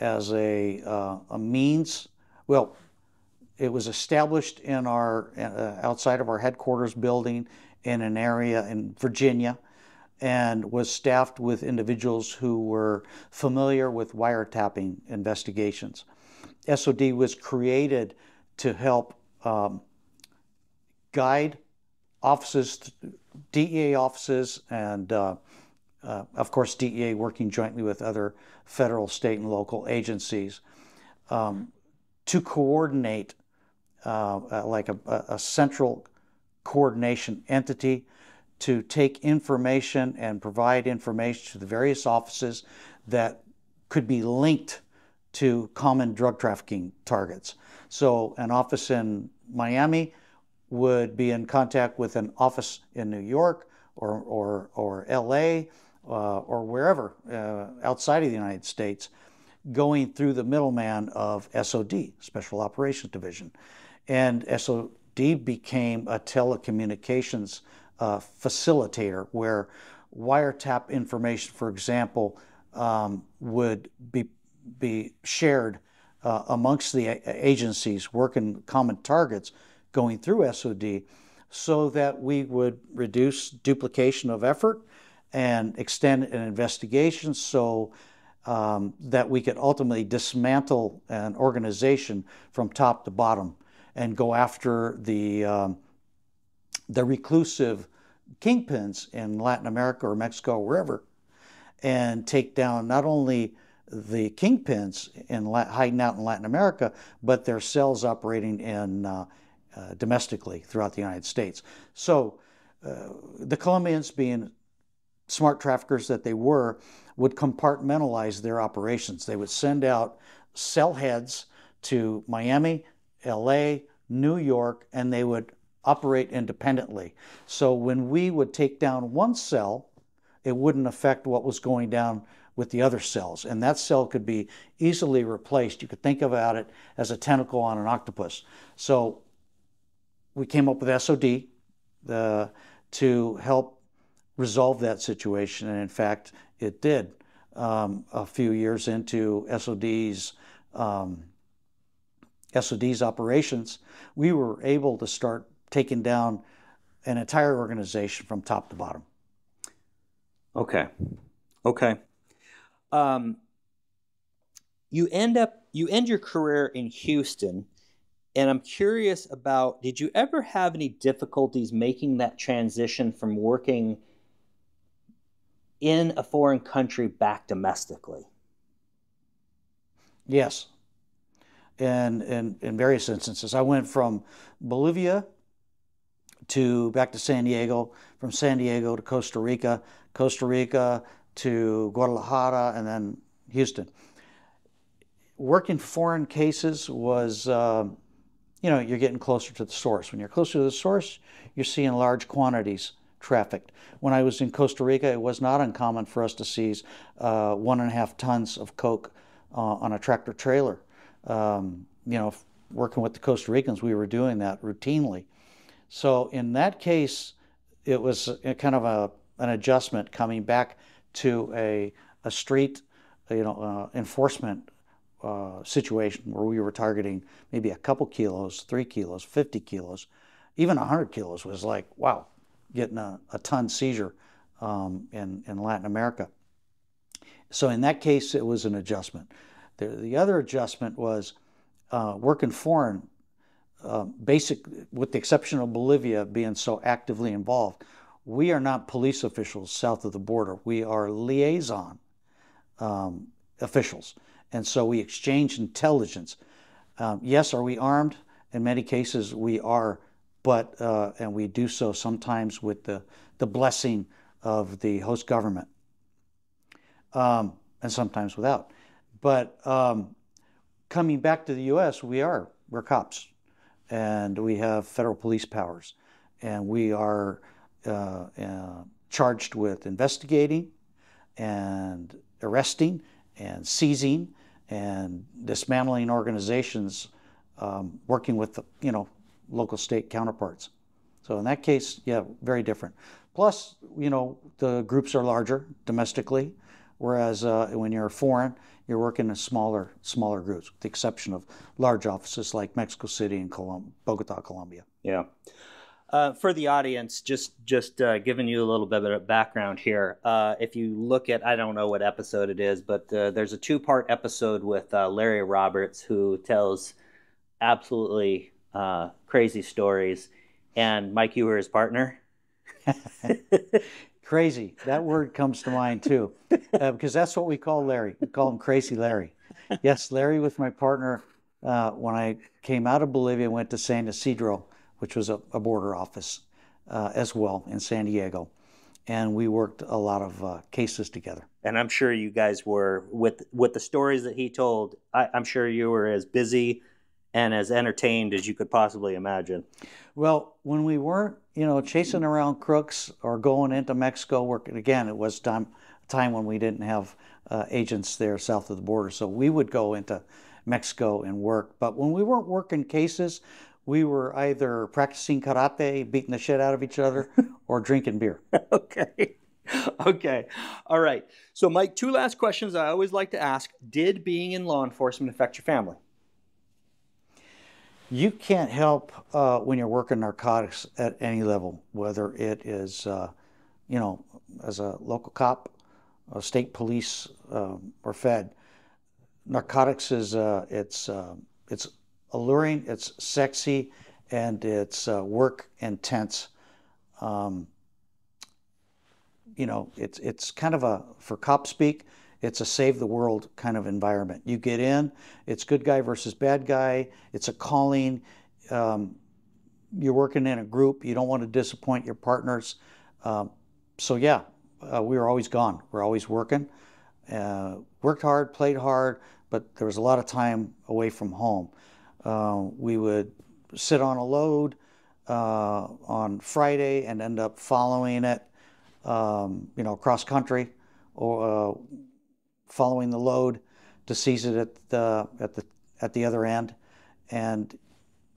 as a means, well, it was established in our, outside of our headquarters building in an area in Virginia, and was staffed with individuals who were familiar with wiretapping investigations. SOD was created to help guide offices, DEA offices, and of course DEA working jointly with other federal, state, and local agencies to coordinate like a central coordination entity to take information and provide information to the various offices that could be linked to common drug trafficking targets. So an office in Miami would be in contact with an office in New York or LA or wherever outside of the United States, going through the middleman of SOD, Special Operations Division. And SOD became a telecommunications facilitator, where wiretap information, for example, would be shared amongst the agencies working common targets going through SOD, so that we would reduce duplication of effort and extend an investigation, so that we could ultimately dismantle an organization from top to bottom and go after the reclusive kingpins in Latin America or Mexico or wherever, and take down not only the kingpins in hiding out in Latin America, but their cells operating in domestically throughout the United States. So the Colombians, being smart traffickers that they were, would compartmentalize their operations. They would send out cell heads to Miami, LA, New York, and they would operate independently. So when we would take down one cell, it wouldn't affect what was going down with the other cells, and that cell could be easily replaced. You could think about it as a tentacle on an octopus. So we came up with SOD to help resolve that situation, and in fact it did. A few years into SOD's operations, we were able to start taking down an entire organization from top to bottom. Okay. Okay. You end your career in Houston, and I'm curious about, did you ever have any difficulties making that transition from working in a foreign country back domestically? Yes. And in various instances, I went from Bolivia to back to San Diego, from San Diego to Costa Rica, Costa Rica to Guadalajara, and then Houston. Working foreign cases was, you know, you're getting closer to the source. When you're closer to the source, you're seeing large quantities trafficked. When I was in Costa Rica, it was not uncommon for us to seize 1.5 tons of coke on a tractor trailer. You know, working with the Costa Ricans, we were doing that routinely. So in that case, it was kind of an adjustment coming back to a street, you know, enforcement situation where we were targeting maybe a couple kilos, 3 kilos, 50 kilos, even 100 kilos was like, wow, getting a ton seizure in Latin America. So in that case, it was an adjustment. The other adjustment was working foreign, with the exception of Bolivia being so actively involved, we are not police officials south of the border. We are liaison officials, and so we exchange intelligence. Yes, are we armed? In many cases we are, but and we do so sometimes with the blessing of the host government, and sometimes without. But coming back to the U.S., we are We're cops, and we have federal police powers, and we are charged with investigating and arresting and seizing and dismantling organizations working with the, local state counterparts. So in that case, yeah, very different. Plus, the groups are larger domestically, whereas when you're foreign, you're working in smaller groups, with the exception of large offices like Mexico City and Bogota, Colombia. Yeah. For the audience, just giving you a little bit of background here. If you look at, I don't know what episode it is, but there's a two-part episode with Larry Roberts, who tells absolutely crazy stories. And Mike, you were his partner. Crazy. That word comes to mind too, because that's what we call Larry. We call him Crazy Larry. Yes, Larry with my partner, when I came out of Bolivia, went to San Ysidro, which was a border office as well in San Diego. And we worked a lot of cases together. And I'm sure you guys were, with the stories that he told, I'm sure you were as busy and as entertained as you could possibly imagine. Well, when we weren't, chasing around crooks or going into Mexico working, again, it was time when we didn't have agents there south of the border. So we would go into Mexico and work. But when we weren't working cases, we were either practicing karate, beating the shit out of each other, or drinking beer. Okay. Okay. All right. So, Mike, two last questions I always like to ask. Did being in law enforcement affect your family? You can't help when you're working narcotics at any level, whether it is, as a local cop, a state police, or Fed. Narcotics is, it's alluring, it's sexy, and it's work intense. It's kind of a, for cop speak, it's a save the world kind of environment. You get in, it's good guy versus bad guy, it's a calling, you're working in a group, you don't want to disappoint your partners. So yeah, we were always gone, we're always working. Worked hard, played hard, but there was a lot of time away from home. We would sit on a load on Friday and end up following it, cross country, or following the load to seize it at the other end, and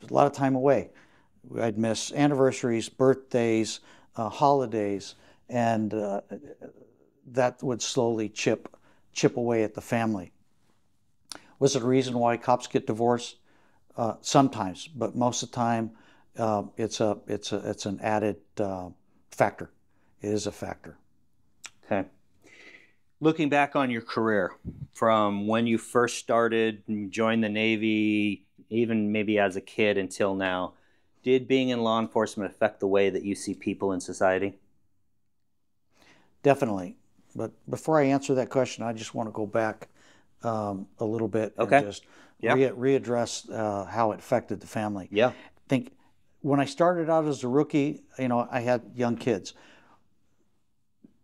a lot of time away. I'd miss anniversaries, birthdays, holidays, and that would slowly chip away at the family. Was it a reason why cops get divorced? Sometimes, but most of the time, it's an added factor. It is a factor. Okay. Looking back on your career, from when you first started, joined the Navy, even maybe as a kid until now, did being in law enforcement affect the way that you see people in society? Definitely. But before I answer that question, I just want to go back a little bit. Okay. And just readdress how it affected the family. Yeah. I think when I started out as a rookie, I had young kids.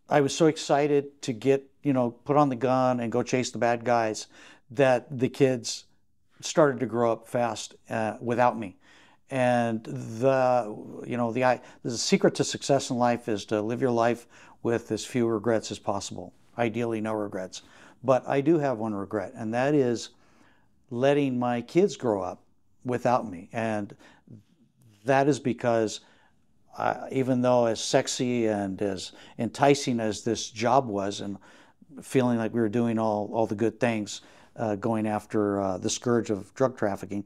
I was so excited to get, put on the gun and go chase the bad guys that the kids started to grow up fast without me. And the secret to success in life is to live your life with as few regrets as possible. Ideally, no regrets. But I do have one regret, and that is letting my kids grow up without me. And that is because even though as sexy and as enticing as this job was, and feeling like we were doing all the good things, going after the scourge of drug trafficking,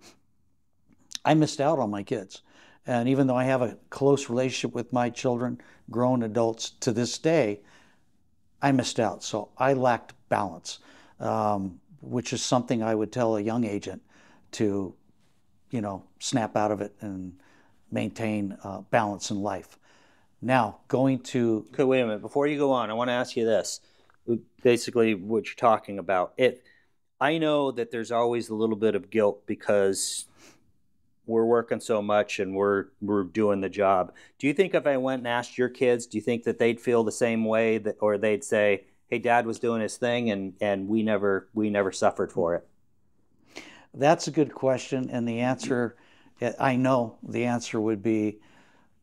I missed out on my kids. And even though I have a close relationship with my children, grown adults to this day, I missed out. So I lacked balance. Which is something I would tell a young agent to, snap out of it and maintain balance in life. Now, going to... Okay, wait a minute. Before you go on, I want to ask you this. Basically, what you're talking about. I know that there's always a little bit of guilt because we're working so much and we're doing the job. Do you think if I went and asked your kids, do you think that they'd feel the same way, that, or they'd say, hey, Dad was doing his thing, and we never suffered for it? That's a good question, and the answer, I know the answer would be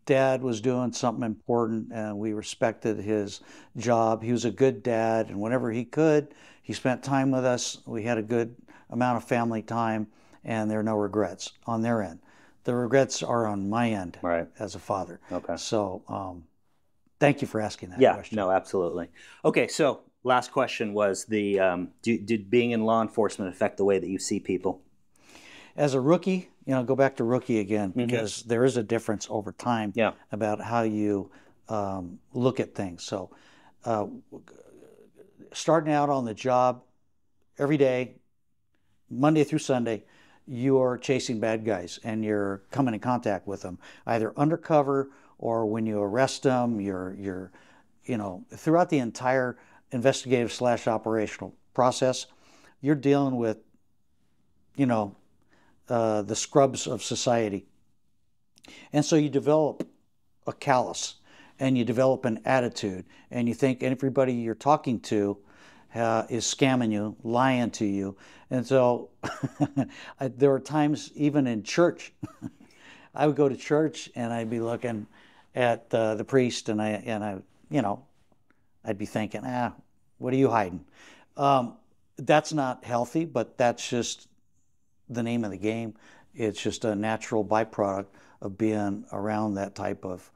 Dad was doing something important and we respected his job. He was a good dad, and whenever he could, he spent time with us. We had a good amount of family time, and there are no regrets on their end. The regrets are on my end as a father. Okay. So thank you for asking that question. Yeah, no, absolutely. Okay, so last question was the, did being in law enforcement affect the way that you see people? As a rookie, you know, go back to rookie again, because there is a difference over time about how you look at things. So starting out on the job every day, Monday through Sunday, you're chasing bad guys and you're coming in contact with them, either undercover or when you arrest them, you're you know, throughout the entire investigative / operational process, you're dealing with, you know, the scrubs of society. And so you develop a callus and you develop an attitude, and you think everybody you're talking to is scamming you, lying to you. And so there were times even in church, I would go to church and I'd be looking at the priest, and I you know, I'd be thinking, ah, what are you hiding? That's not healthy, but that's just the name of the game. It's just a natural byproduct of being around that type of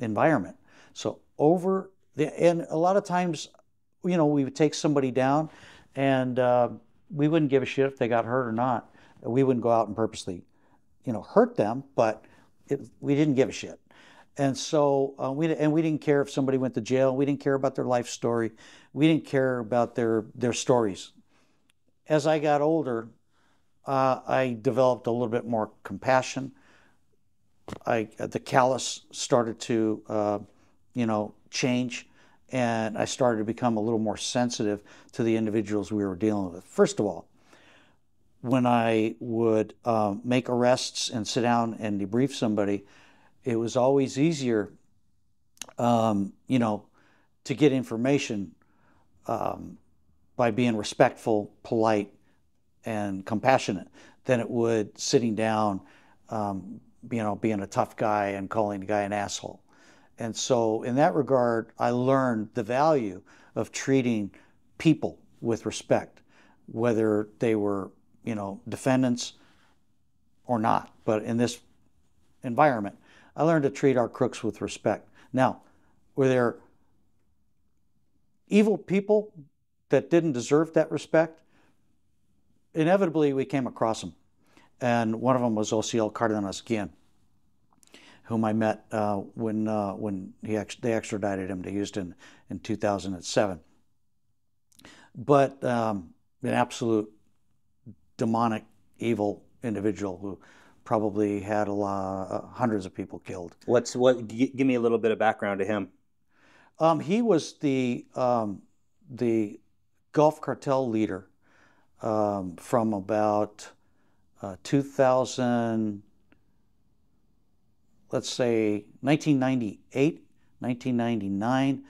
environment. So over the, and a lot of times, you know, we would take somebody down and we wouldn't give a shit if they got hurt or not. We wouldn't go out and purposely, you know, hurt them, but we didn't give a shit. And so we didn't care if somebody went to jail. We didn't care about their life story. We didn't care about their stories. As I got older, I developed a little bit more compassion. The callus started to, you know, change, and I started to become a little more sensitive to the individuals we were dealing with. First of all, when I would make arrests and sit down and debrief somebody, it was always easier, you know, to get information by being respectful, polite, and compassionate than it would sitting down, you know, being a tough guy and calling the guy an asshole. And so in that regard, I learned the value of treating people with respect, whether they were, you know, defendants or not. But in this environment, I learned to treat our crooks with respect. Now, were there evil people that didn't deserve that respect? Inevitably, we came across them. And one of them was OCL Cardenas Guillen, whom I met when they extradited him to Houston in 2007. But an absolute demonic, evil individual who probably had a lot, hundreds of people killed. Give me a little bit of background to him. He was the Gulf cartel leader from about 2000, let's say 1998, 1999,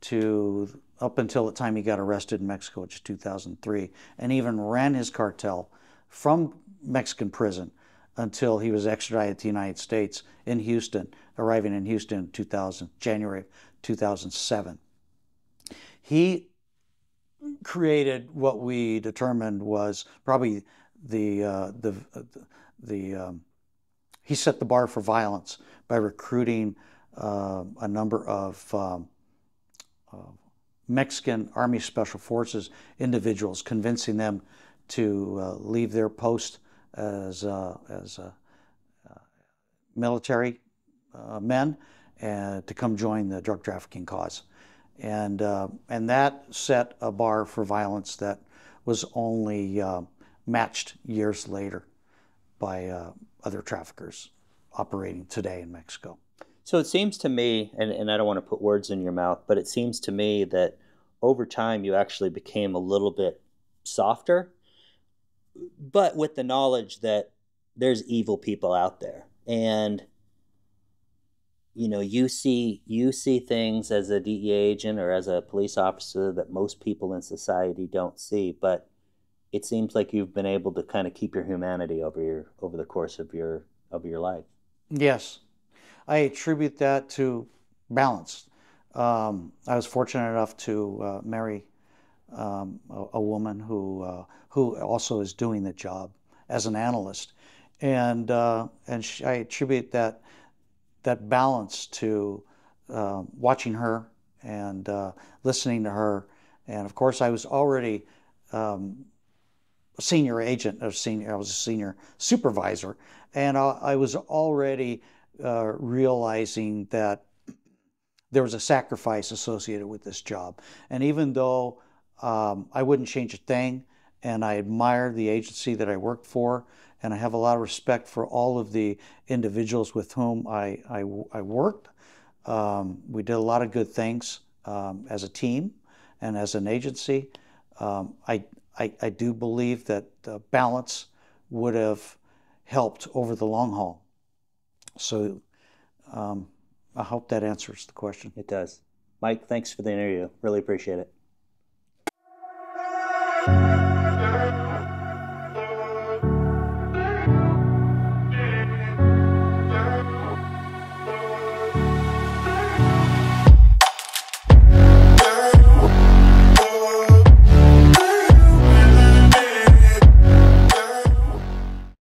to up until the time he got arrested in Mexico, which is 2003, and even ran his cartel from Mexican prison until he was extradited to the United States in Houston, arriving in Houston in January 2007. He created what we determined was probably he set the bar for violence by recruiting a number of Mexican Army Special Forces individuals, convincing them to leave their post as military men to come join the drug trafficking cause. And that set a bar for violence that was only matched years later by other traffickers operating today in Mexico. So it seems to me, and I don't want to put words in your mouth, but it seems to me that over time you actually became a little bit softer, but with the knowledge that there's evil people out there. And you know, you see things as a DEA agent or as a police officer that most people in society don't see, but it seems like you've been able to kind of keep your humanity over the course of your life. Yes, I attribute that to balance. I was fortunate enough to marry a woman who also is doing the job as an analyst, and I attribute that balance to watching her and listening to her. And of course, I was already a senior agent, I was a senior supervisor, and I was already realizing that there was a sacrifice associated with this job. And even though I wouldn't change a thing, and I admired the agency that I worked for, and I have a lot of respect for all of the individuals with whom I worked. We did a lot of good things as a team and as an agency. I do believe that balance would have helped over the long haul. So I hope that answers the question. It does. Mike, thanks for the interview. Really appreciate it.